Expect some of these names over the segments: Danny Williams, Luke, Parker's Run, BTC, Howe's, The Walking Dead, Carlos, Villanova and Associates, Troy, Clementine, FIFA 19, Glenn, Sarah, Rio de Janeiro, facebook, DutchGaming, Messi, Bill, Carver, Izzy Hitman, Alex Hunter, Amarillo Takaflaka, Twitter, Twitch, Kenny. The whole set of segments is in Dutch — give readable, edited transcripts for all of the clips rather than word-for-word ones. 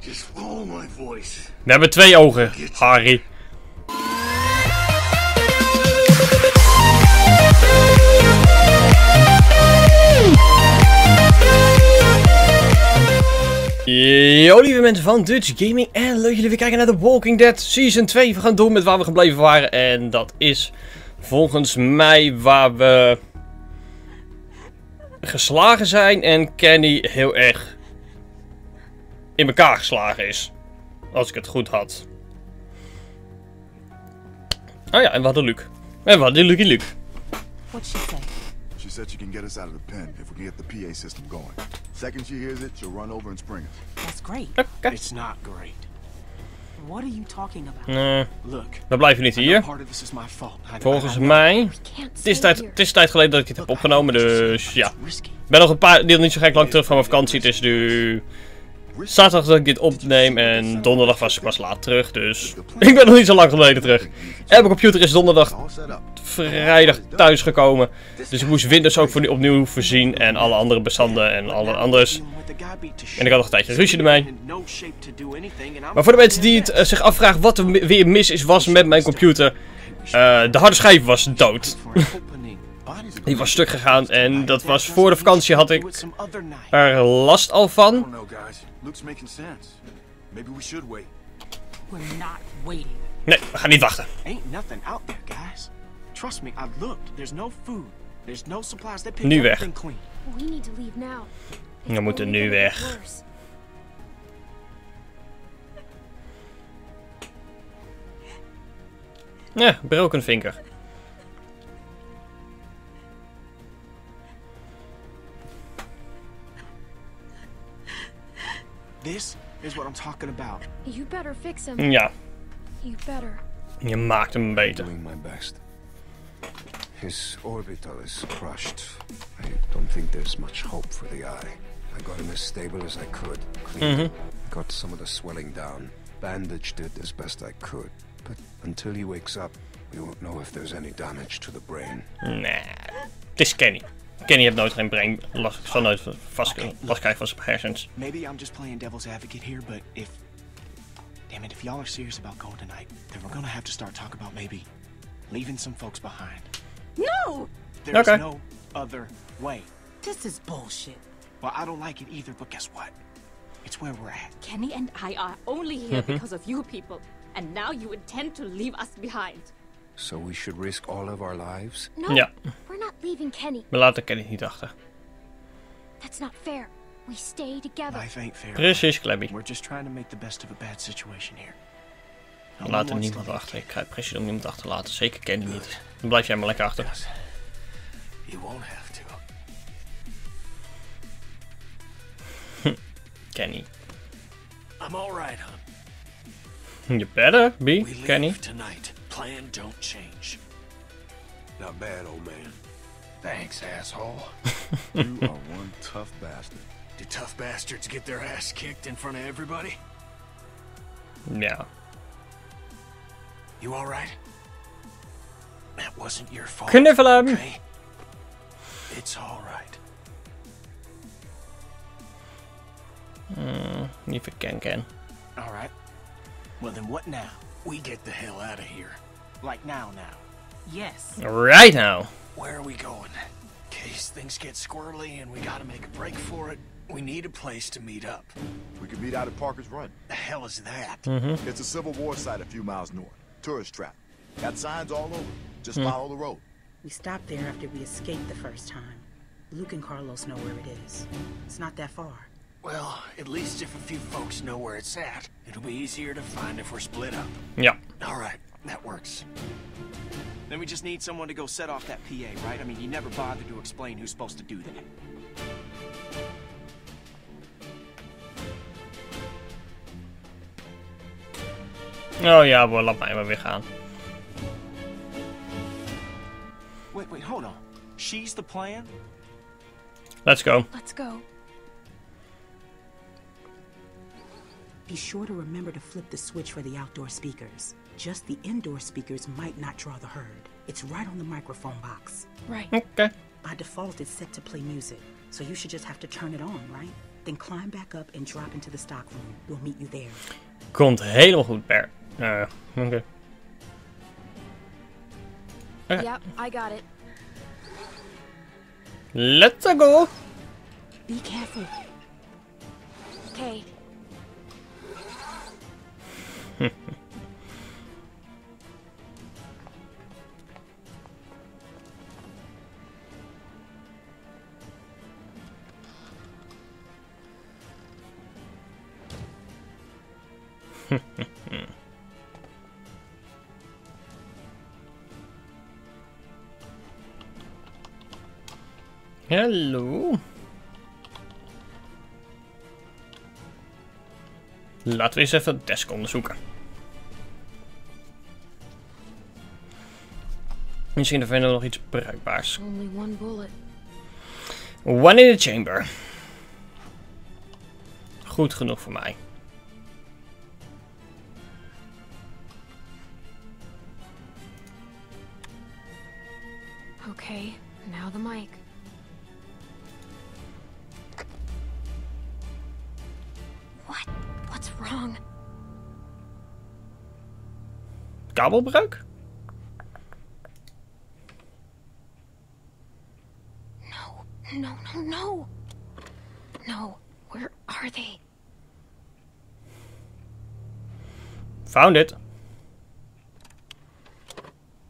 Just follow my voice. We hebben twee ogen, Harry. Yo lieve mensen van DutchGaming en leuk jullie weer kijken naar The Walking Dead Season 2. We gaan door met waar we gebleven waren en dat is volgens mij waar we geslagen zijn en Kenny heel erg in elkaar geslagen is. Als ik het goed had. Oh ja, en we hadden Luke. En we hadden Luke. Wat zei ze? She said you can get us out of the pen if we can get the PA system going. Second she hears it, she'll run over and spring us. That's great. Okay. It's not great. What are you talking about? Look. Dan blijven we niet hier. Volgens mij. Het is tijd geleden dat ik dit heb opgenomen, dus ja. Ik ben nog een paar deel niet zo gek lang terug van mijn vakantie. Het is nu zaterdag dat ik dit opneem en donderdag was ik pas laat terug, dus ik ben nog niet zo lang geleden terug. En mijn computer is donderdag vrijdag thuis gekomen, dus ik moest Windows ook opnieuw voorzien en alle andere bestanden en alle anders. En ik had nog een tijdje ruzie ermee. Maar voor de mensen die het zich afvragen wat er weer mis was met mijn computer, de harde schijf was dood. Die was stuk gegaan en dat was voor de vakantie, had ik er last al van. Nee, we gaan niet wachten. Nu weg. We moeten nu weg. Ja, broken finger. This is what I'm talking about. You better fix him. Ja. You better. Je maakt hem beter. I'm doing my best. His orbital is crushed. I don't think there's much hope for the eye. I got him as stable as I could. Got some of the swelling down. Bandaged it as best I could. But until he wakes up, we won't know if there's any damage to the brain. Nah. Het is Kenny. Kenny heeft nooit geen brein, zal nooit last krijgen van zijn hersens. Maybe I'm just playing devil's advocate here, but if damn it, if y'all are serious about going tonight, then we're gonna have to start talking about maybe leaving some folks behind. No. There's no other way. This is bullshit. Well, I don't like it either, but guess what? It's where we're at. Kenny and I are only here because of you people, and now you intend to leave us behind. So we should risk all of our lives? No, yeah. We're not leaving Kenny. We laten Kenny niet achter. That's not fair. We stay together. Life ain't fair. Precies, Clemmy. We're just trying to make the best of a bad situation here. We laten niemand achter. Ik ga precies om niemand achter te laten. Zeker Kenny niet. Dan blijf jij maar lekker achter. You won't have to. Kenny. I'm all right, huh? You better be, Kenny. Plan don't change. Not bad, old man. Thanks, asshole. You are one tough bastard. Do tough bastards get their ass kicked in front of everybody? No. You all right? That wasn't your fault. Kniffelen. Okay? It's all right. If it can. All right. Well, then what now? We get the hell out of here. Like now. Yes. Right now. Where are we going? In case things get squirrely and we gotta make a break for it, we need a place to meet up. We could meet out at Parker's Run. The hell is that? It's a Civil War site a few miles north. Tourist trap. Got signs all over. Just follow the road. We stopped there after we escaped the first time. Luke and Carlos know where it is. It's not that far. Well, at least if a few folks know where it's at, it'll be easier to find if we're split up. Yeah. All right, that works. Then we just need someone to go set off that PA, right? I mean, you never bothered to explain who's supposed to do that. Oh yeah, well, laat mij maar weer gaan. Wait, hold on. She's the plan? Let's go. Be sure to remember to flip the switch for the outdoor speakers. Just the indoor speakers might not draw the herd. It's right on the microphone box. Right. Okay. By default, it's set to play music, so you should just have to turn it on, right? Then climb back up and drop into the stock room. We'll meet you there. Komt helemaal goed, Per. Oké. Okay. Yeah, I got it. Let's go. Be careful. Okay. Hallo. Laten we eens even het desk onderzoeken. Misschien vinden we nog iets bruikbaars. One in the chamber. Goed genoeg voor mij. Okay, now the mic. What? What's wrong? Kabelbreuk? No, no, no, no. No, where are they? Found it.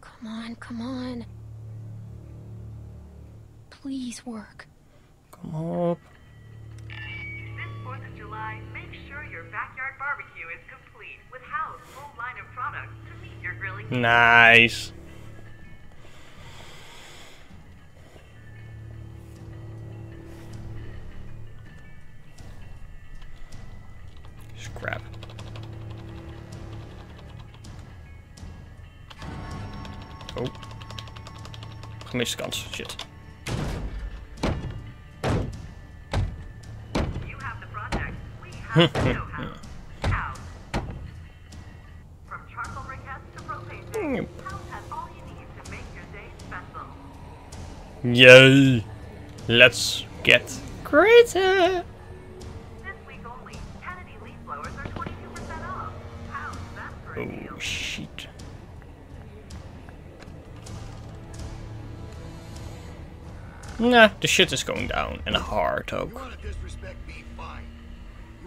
Come on, come on. Please work. Come up. This 4th of July, make sure your backyard barbecue is complete with Howe's full line of products to meet your grilling. Nice. Scrap. Oh. Gemiste kans. Shit. From charcoal briquettes to propane tanks, House has all you need to make your day special. Yay! Let's get crazy! This week only, Kennedy leaf blowers are 22% off. House, that's for a deal. Oh shit! Nah, the shit is going down and hard ook.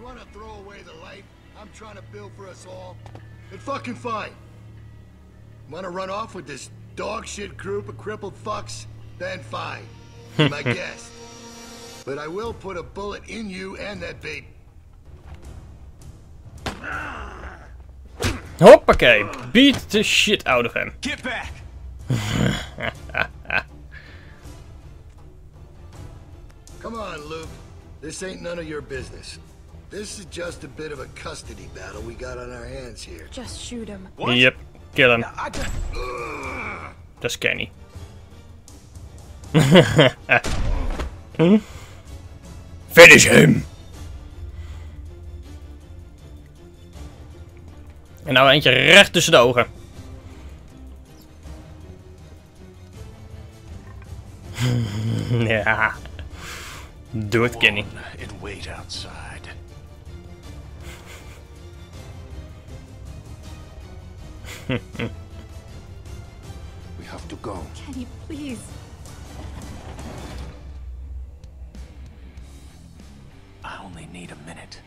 Want to throw away the life I'm trying to build for us all? It's fucking fine. Want to run off with this dog shit group of crippled fucks? Then fine. My guest. But I will put a bullet in you and that baby. Hoppakee. Beat the shit out of him. Get back. Come on, Luke. This ain't none of your business. This is just a bit of a custody battle we got on our hands here. Just shoot him. What? Yep, kill him. That's Kenny. Finish him. En nou eentje recht tussen de ogen. Ja. Doe het, Kenny. And wait outside. We have to go. Can you please? I only need a minute.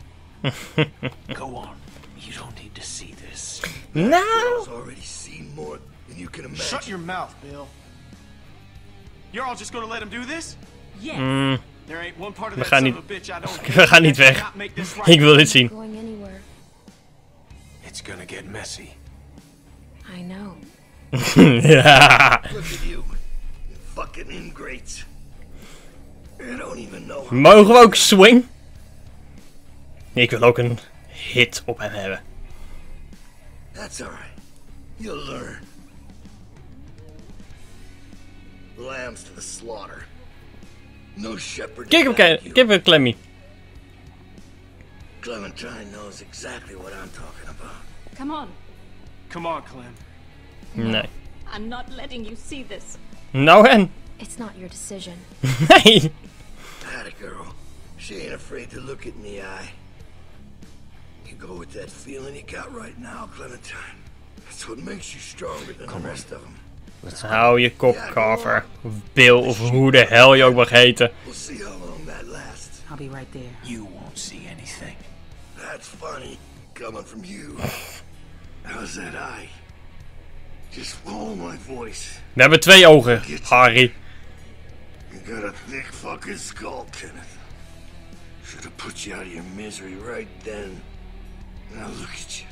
Go on. You don't need to see this. No. I've already seen more than you can imagine. Shut your mouth, Bill. You're all just going to let him do this? Yes. There ain't one part of that son of a bitch I don't. We gaan niet weg. Ik wil dit zien. It's gonna get messy. I know. Yeah. Look at you, you fucking ingrates. I don't even know. Mogen we ook swing? Ik wil ook een hit op hem hebben. That's alright. You'll learn. Lambs to the slaughter. No shepherd. Give him Clemmy. Clementine knows exactly what I'm talking about. Come on. Come on, Clem. No. I'm not letting you see this. No, hen. It's not your decision. Hey. That girl. She ain't afraid to look it in the eye. You go with that feeling you got right now, Clementine. That's what makes you stronger than the rest of them. Hou je kop, Carver. Of Bill, of hoe de hel je ook mag heten. We'll see how long that lasts. I'll be right there. You won't see anything. That's funny, coming from you. How's that eye? Just follow my voice. We hebben twee ogen, Harry. You got a thick fucking skull, Kenneth. Should have put you out of your misery right then. Now look at you.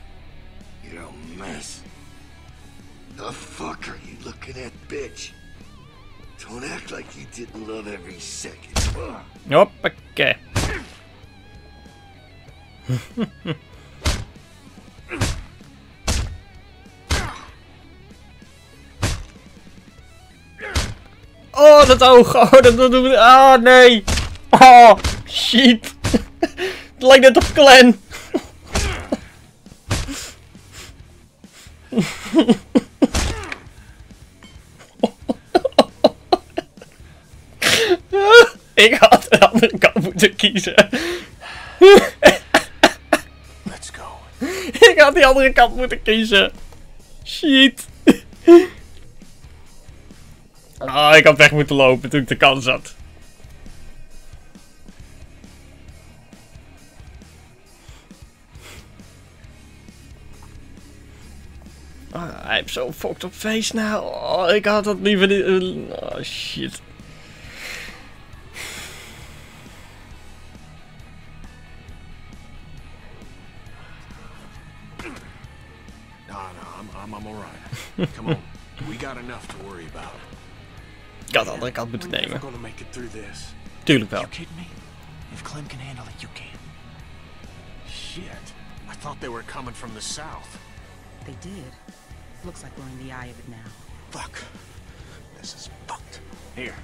You're a mess. The fuck are you looking at, bitch? Don't act like you didn't love every second. Hoppakee. Oh, dat oog. Oh, dat doen we. Ah, oh, nee. Oh, shit. Het lijkt net op Glenn. Ik had de andere kant moeten kiezen. Let's go. Ik had die andere kant moeten kiezen. Shit. Ah, ik had weg moeten lopen toen ik de kans had. Ah, hij heeft zo'n fucked up face nou. Oh, ik had dat liever niet. Oh, shit. I'm alright. Come on, we got enough to worry about. Ik had de andere kant moeten nemen. Tuurlijk wel. If Clem can handle it, you can. Shit, I thought they were coming from the south. They did. Looks like we're in the eye of it now. Fuck. This is fucked. Here.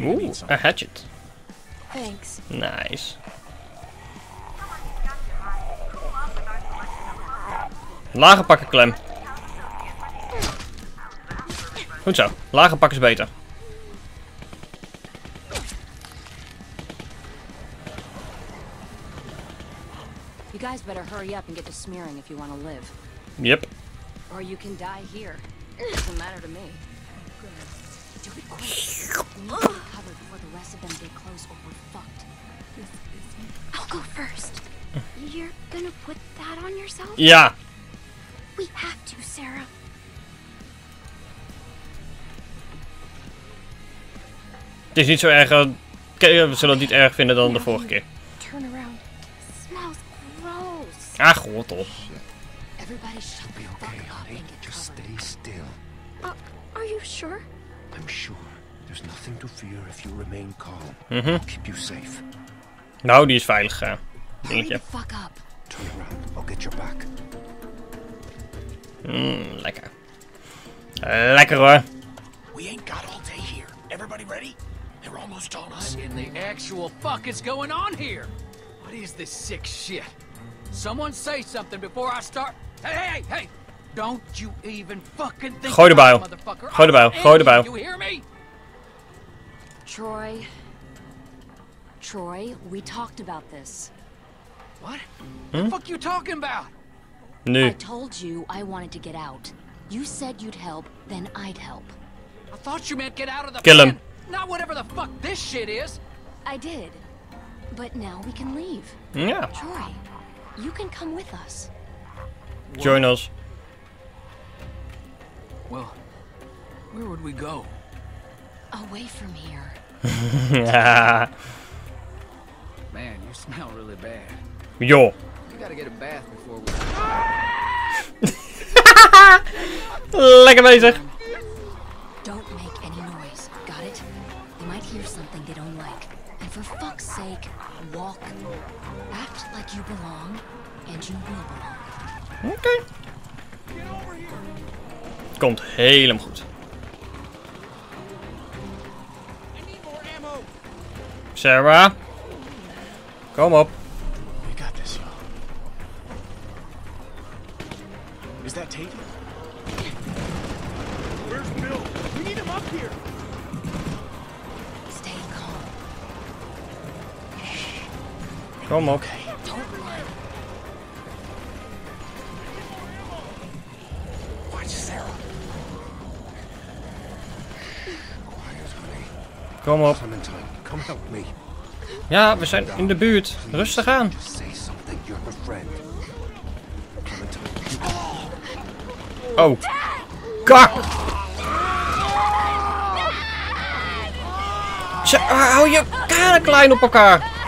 Ooh, a hatchet. Thanks. Nice. Lage pakken, Clem. Goed zo, lage pak is beter. You guys better hurry up and get to smearing if you want to live. Yep. Or you can die here. It doesn't matter to me. Do it quick. We need to be covered before the rest of them get close or we're fucked. I'll go first. You're gonna put that on yourself? Yeah. We have to, Sarah. Het is niet zo erg. We zullen het niet erg vinden dan de vorige keer. Ah, god, op. Nou, die is veilig. Dingetje. Lekker. Lekker hoor. They're almost on us. What in the actual fuck is going on here? What is this sick shit? Someone say something before I start. Hey, hey, hey! Don't you even fucking think about it, motherfucker. Gooi de bijl. Gooi de bijl. You hear me? Troy. Troy, we talked about this. What? The fuck you talking about? No. I told you I wanted to get out. You said you'd help, then I'd help. I thought you meant get out of the Kill him. Not whatever the fuck this shit is. I did, but now we can leave. Yeah. Troy, you can come with us. Join us. Well, where would we go? Away from here. Man, you smell really bad. Yo. You gotta get a bath before we. Lekker bezig. Hear something they don't like, and for fuck's sake, walk. Act like you belong, and you will belong. Oké. Komt helemaal goed. Sarah, kom op. We got this. Is that Tate? Where's Bill? We need him up here. Kom op. Kom op. Ja, we zijn in de buurt. Rustig aan. Oh. Kak! Hou je kanen klein op elkaar.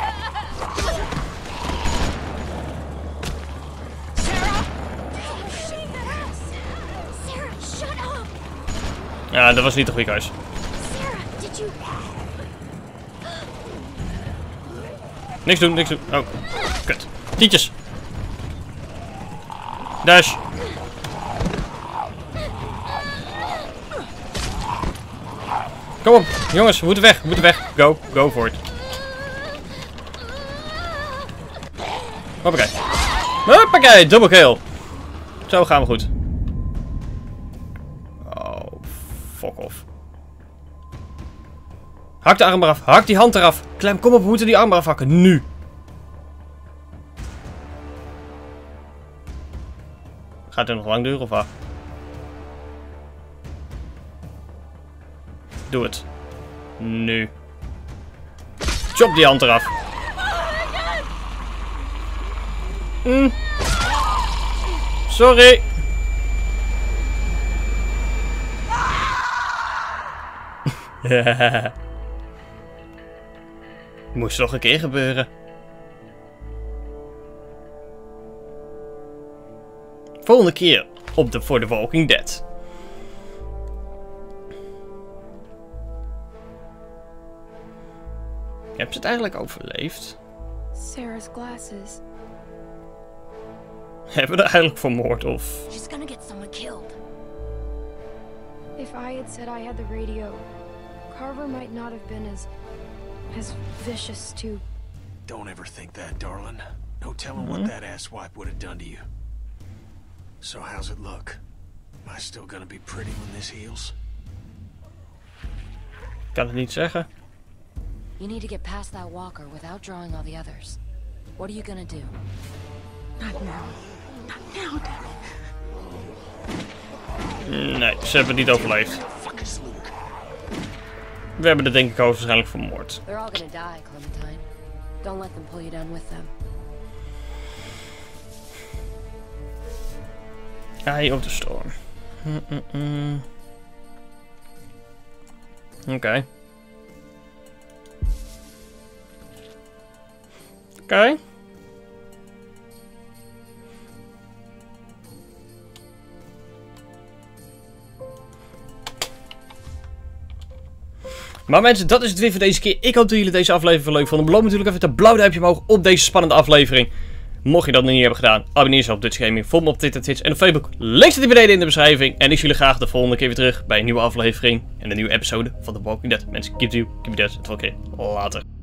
Ja, dat was niet de goede keus. Niks doen, niks doen. Oh, kut. Tientjes. Dash. Kom op, jongens, we moeten weg, we moeten weg. Go, go for it. Hoppakee. Hoppakee, double kill. Zo gaan we goed. Oh, fuck off. Hak de arm eraf, hak die hand eraf. Clem, kom op, we moeten die arm eraf hakken, nu. Gaat het nog lang duren of wat? Doe het. Nu. Chop die hand eraf. Mm. Sorry. Ja. Moest toch een keer gebeuren. Volgende keer op de voor The Walking Dead. Heb ze het eigenlijk overleefd? Sarah's glasses. Hebben we er eigenlijk vermoord of? She's gonna get someone killed. If I had said I had the radio, Carver might not have been as vicious too. Don't ever think that, darling. No telling what that asswipe would have done to you. So how's it look? Am I still gonna be pretty when this heals? Kan het niet zeggen. You need to get past that walker without drawing all the others. What are you gonna do? Not now. Not now, Danny. Nee, ze hebben het niet overleefd. We hebben er denk ik waarschijnlijk vermoord. They're all gonna die, Clementine. Don't let them pull you down with them. Eye of the storm. Oké. Okay. Oké. Okay. Maar mensen, dat is het weer voor deze keer. Ik hoop dat jullie deze aflevering leuk vonden. Beloof natuurlijk even het blauw duimpje omhoog op deze spannende aflevering. Mocht je dat nog niet hebben gedaan, abonneer je op DutchGaming. Volg me op Twitter, Twitch en op Facebook. Links zitten beneden in de beschrijving. En ik zie jullie graag de volgende keer weer terug bij een nieuwe aflevering. En een nieuwe episode van The Walking Dead. Mensen, keep it up, keep it up. Tot de volgende keer. Later.